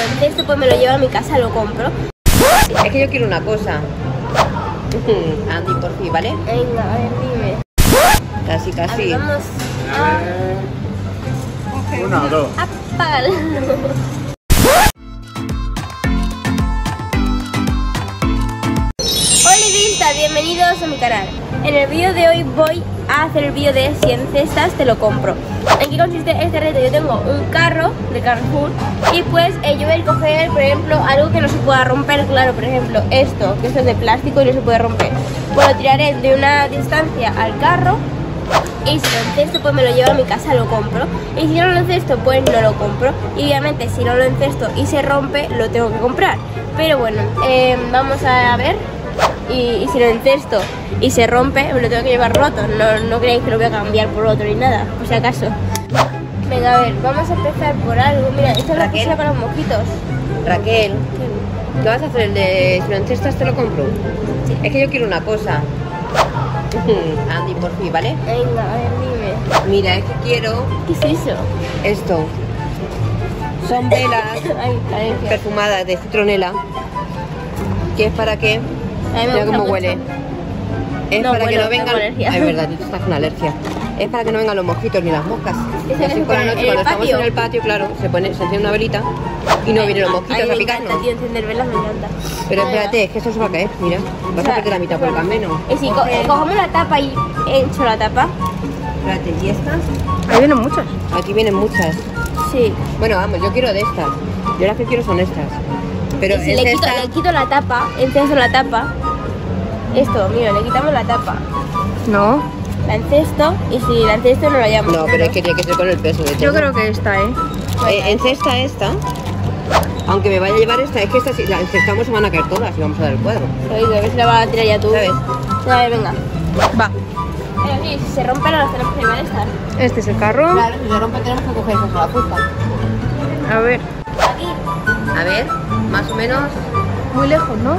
realmente esto pues me lo llevo a mi casa, lo compro. Es que yo quiero una cosa. Andy, por fin, ¿vale? Venga, a ver, dime. Casi, casi. A ver, vamos a... Una o dos. Apágalo. Livita, bienvenidos a mi canal. En el vídeo de hoy voy a hacer el vídeo de 100 cestas te lo compro. ¿En qué consiste este reto? Yo tengo un carro de Carrefour y pues yo voy a coger, por ejemplo, algo que no se pueda romper, claro, por ejemplo, esto, que esto es de plástico y no se puede romper. Pues lo tiraré de una distancia al carro y si lo encesto pues me lo llevo a mi casa, lo compro. Y si no lo encesto pues no lo compro. Y obviamente si no lo encesto y se rompe lo tengo que comprar. Pero bueno, vamos a ver. Y si lo encesto y se rompe, me lo tengo que llevar roto. No creéis que lo voy a cambiar por otro ni nada, por si acaso. Venga, a ver, vamos a empezar por algo. Mira, esto es lo que sirve para los mosquitos. Raquel, ¿qué vas a hacer? El de si lo encestas te lo compro. Sí. Es que yo quiero una cosa. Andy, por fin, ¿vale? Venga, a ver, dime. Mira, es que quiero... ¿Qué es eso? Esto. Son velas perfumadas de citronela. ¿Qué es para qué? Mira cómo huele. Es para que no vengan. Es verdad, tú estás con alergia. Es para que no vengan los mosquitos ni las moscas. Así por la noche, cuando estamos en el patio, claro, se enciende una velita y no vienen los mosquitos a picarnos. Pero espérate, es que esto es para qué, mira. Vas a perder la mitad por el camino. Y si cogemos la tapa y echo la tapa. Espérate, ¿y estas? Ahí vienen muchas. Aquí vienen muchas. Sí. Bueno, vamos, yo quiero de estas. Yo las que quiero son estas. Pero si le quito la tapa, encesto la tapa. Esto, mira, le quitamos la tapa. No. La encesto y si la encesto no la llamo. No, pero es que tiene que ser con el peso de todo. Yo creo que esta, encesta esta. Aunque me vaya a llevar esta, es que esta si la encestamos se van a caer todas y vamos a dar el cuadro. Oye, a ver si la vas a tirar ya tú. ¿Sabes? A ver, venga. Va. Pero sí, si se rompen las tenemos que llevar estas. Este es el carro. Claro, si se rompe tenemos que coger esa sola puesta. A ver. Aquí. A ver, más o menos. Muy lejos, ¿no?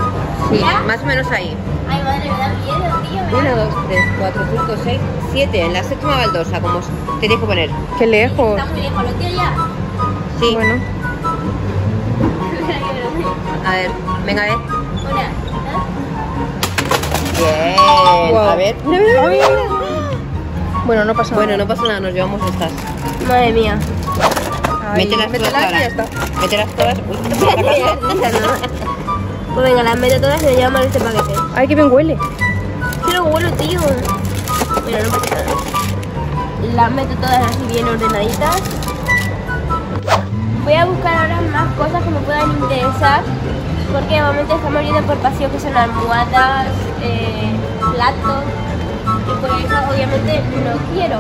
Sí, ¿ya? Más o menos ahí. Ay, madre, me da miedo, tío. 1, 2, 3, 4, 5, 6, 7. En la séptima baldosa, como te dejo poner. Qué lejos. Está muy lejos, ¿lo quiero ya? Sí. Bueno. A ver, venga, a ver. Una, dos. Bien. Wow. A ver. Bueno, no pasa nada. Bueno, no pasa nada, nos llevamos estas. Madre mía. Mételas todas, y ya está. Mételas todas. Pues venga, las meto todas y me llevo mal este paquete. Ay, que bien huele. Que no huelo, tío. Bueno, no pasa nada. Las meto todas así bien ordenaditas. Voy a buscar ahora más cosas que me puedan interesar. Porque de momento estamos yendo por pasillos que son almohadas, platos. Y pues esas obviamente no quiero.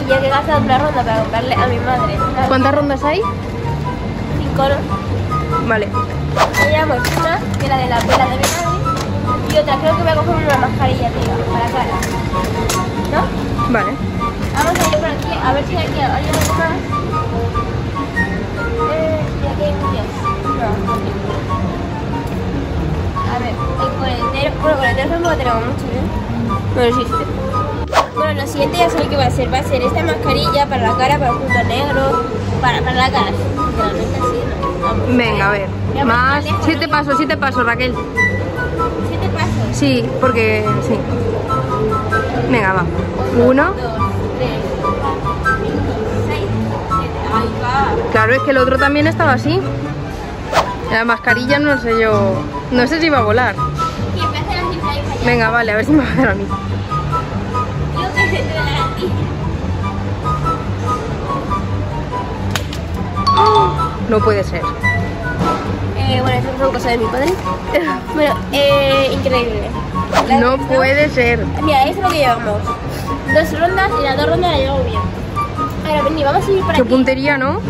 Y ya que he gastado otra ronda para comprarle a mi madre. ¿Cuántas rondas hay? 5, ¿no? Vale. Llevamos una, que era de la vela de vinagre. Y otra, creo que voy a coger una mascarilla, tío, para la cara. ¿No? Vale. Vamos a ir por aquí, a ver si aquí hay algo más. Y aquí hay muchos. No, aquí. A ver, el coletero. Bueno, coletero tampoco tenemos mucho, ¿eh? Bueno, sí, Bueno, lo siguiente ya sabéis que va a ser. Va a ser esta mascarilla para la cara, para el punto negro, para la cara. Literalmente así, ¿no? Vamos. Venga, a ver. Más. 7 pasos, Raquel. 7 pasos. Sí, porque sí. Venga, va. 1, 2, 3, 4, 5, 6, 7. Ahí va. Claro, es que el otro también estaba así. La mascarilla no sé yo. No sé si iba a volar. Sí, a venga, vale, a ver si me va a hacer a mí. No puede ser. Bueno, eso fue cosa de mi padre. Bueno, increíble. No puede ser. Mira, eso es lo que llevamos. 2 rondas y las 2 rondas las llevo bien. Ahora, vení, vamos a ir por aquí. Qué puntería, ¿no?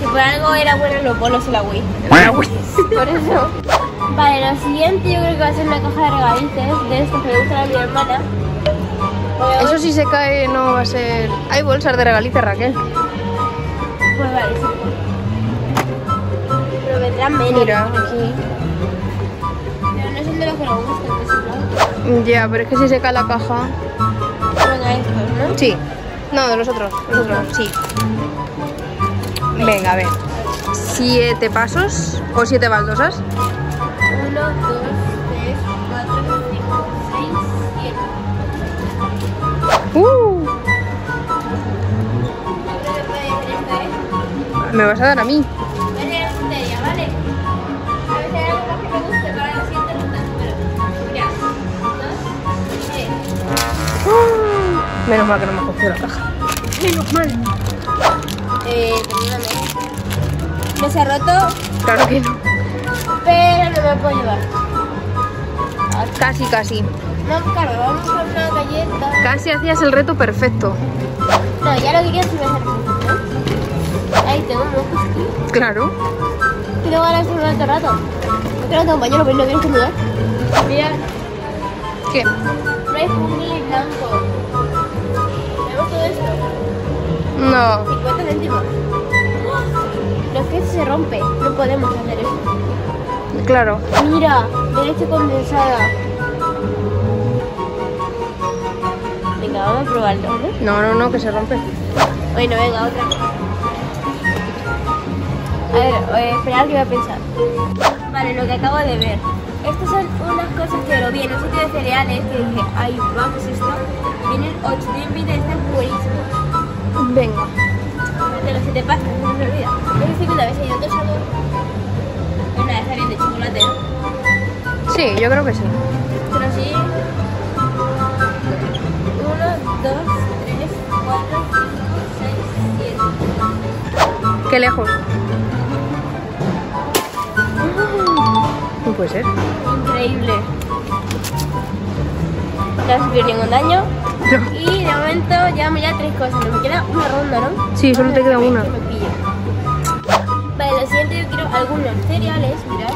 Si por algo era bueno los bolos en la Wii. Por eso. Vale, lo siguiente yo creo que va a ser una caja de regalitos de estos que me gustan a mi hermana. Eso si se cae no va a ser... Hay bolsas de regalitos, Raquel. Pues vale, sí. Pero vendrán menos. Mira, aquí. Pero no son de los que nos gustan. Ya, pero es que si se cae la caja... Venga, estos, ¿no? Sí. No, de los otros. Sí. Venga, a ver. 7 pasos o 7 baldosas. 1, 2, 3, 4, 5, 6, 7. Me vas a dar a mí. Menos mal que no me ha cogido la caja. Menos mal. Perdóname. ¿Me se ha roto? Claro que no. Pero no me la puedo llevar. Casi, casi. No, claro, vamos por una galleta. Casi hacías el reto perfecto. No, ya lo que quiero es que me hacer. Ahí tengo un ojo. Claro. Y luego ahora es un rato rato. Otro compañero, ¿veis lo que hay que mudar? Mira. ¿Qué? No hay un blanco. No. 50 céntimos. Los que se rompe, no podemos hacer eso. Claro. Mira, leche condensada. Venga, vamos a probarlo. No, que se rompe. Bueno, venga, otra. A ver, esperad que voy a pensar. Vale, lo que acabo de ver. Estas son unas cosas que lo vi en un sitio de cereales que dije, ay, guau, ¿qué es esto? Vienen 8.000 están buenísimos. Venga. De los 7 pastas, no se olvida. Es difícil de haber seguido otro sabor. Pues nada, está bien de chocolate, ¿no? Sí, yo creo que sí. Pero sí. 1, 2, 3, 4, 5, 6, 7. Qué lejos. No puede ser. Increíble. No ha sufrido ningún daño. No. Y de momento ya me quedan 3 cosas, me queda una ronda, ¿no? Sí, solo te queda una. Vale, lo siguiente yo quiero algunos cereales, mirad.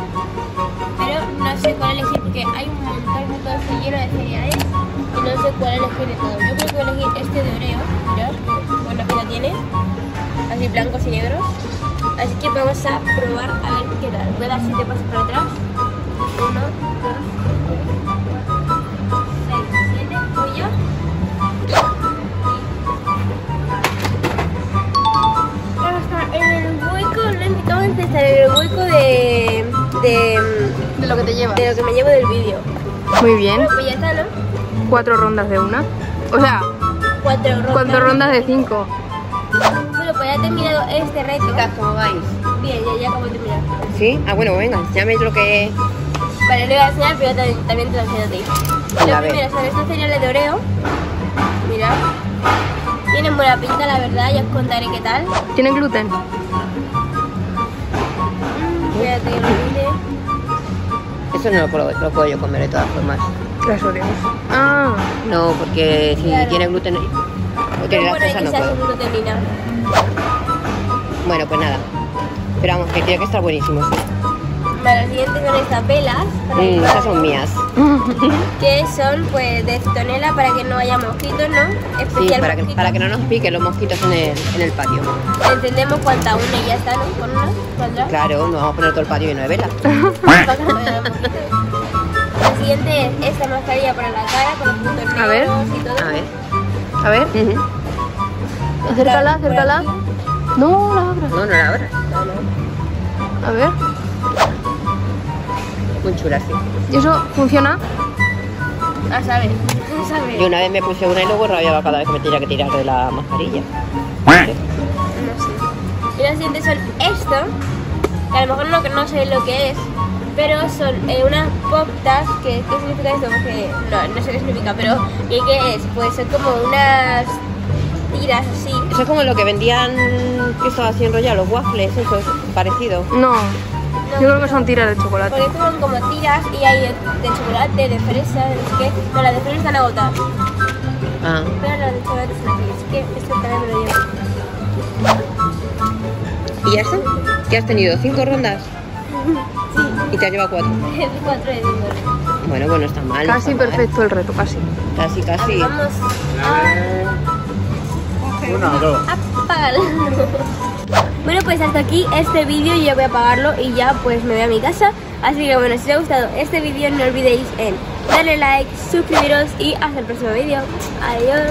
Pero no sé cuál elegir porque hay un montón lleno de cereales y no sé cuál elegir de todo. Yo creo que voy a elegir este de Oreo, mirad, que buena pinta tiene. Así blancos y negros. Así que vamos a probar a ver qué tal. Voy a dar 7 pasos para atrás. 1, 2, 3, 4, 5, 6, 7, pollo. Estar en el hueco de lo que te llevas, de lo que me llevo del vídeo. Muy bien. Bueno, pues ya está, ¿no? 4 rondas de una. O sea, 4 rondas de 5. Bueno, pues ya he terminado este reto. Chicas, ¿cómo vais? Bien, ya acabo de terminar. ¿Sí? Ah, bueno, venga, enséñame lo que... Vale, lo voy a enseñar, pero también te lo enseño a ti. Lo primero son estos cereales de Oreo. Mirad. Tienen buena pinta, la verdad, ya os contaré qué tal. ¿Tienen gluten? Espérate que lo mire. Eso no lo puedo yo comer de todas formas. Las Oreos. Ah. No, porque si claro, tiene gluten o tiene lactosa no puedo. Bueno, pues nada. Pero vamos, que tiene que estar buenísimo. Vale, los siguientes son estas velas. Estas son mías. Que son pues de tonela para que no haya mosquitos, ¿no? Especial sí, para que no nos piquen los mosquitos en el patio. Entendemos cuánta una y ya está, ¿no? Con una, ¿cuánta? Claro, nos vamos a poner todo el patio lleno de velas. El siguiente es esta mascarilla para la cara con los puntos negros y todo. A ver. Acércala. No la abras. No la abras. A ver. Muy chula, sí. ¿Y eso funciona? Ah, sabes. Yo una vez me puse una y luego rabiaba cada vez que me tenía que tirar de la mascarilla. ¿Sí? No sé. Y los siguientes son esto, que a lo mejor no sé lo que es, pero son unas pop-tarts. ¿Qué significa esto? Porque no sé qué significa, pero ¿qué es? Pues son como unas tiras así. Eso es como lo que vendían, que estaba así enrollado, los waffles, eso es parecido. No. Yo creo que son tiras de chocolate. Porque son como tiras y hay de chocolate, de fresa, de no sé qué. Pero las de fresa están agotadas. Ah. Pero las de chocolate están aquí, así que esto también me lo llevo. ¿Y eso? ¿Qué has tenido? ¿5 rondas? Sí. ¿Y te has llevado 4? 4 de 5. Bueno, está mal. Casi está perfecto mal. El reto, casi. Casi. Vamos a... apagarlo. Bueno, pues hasta aquí este vídeo, yo voy a apagarlo y ya pues me voy a mi casa. Así que bueno, si os ha gustado este vídeo no olvidéis darle like, suscribiros y hasta el próximo vídeo. Adiós.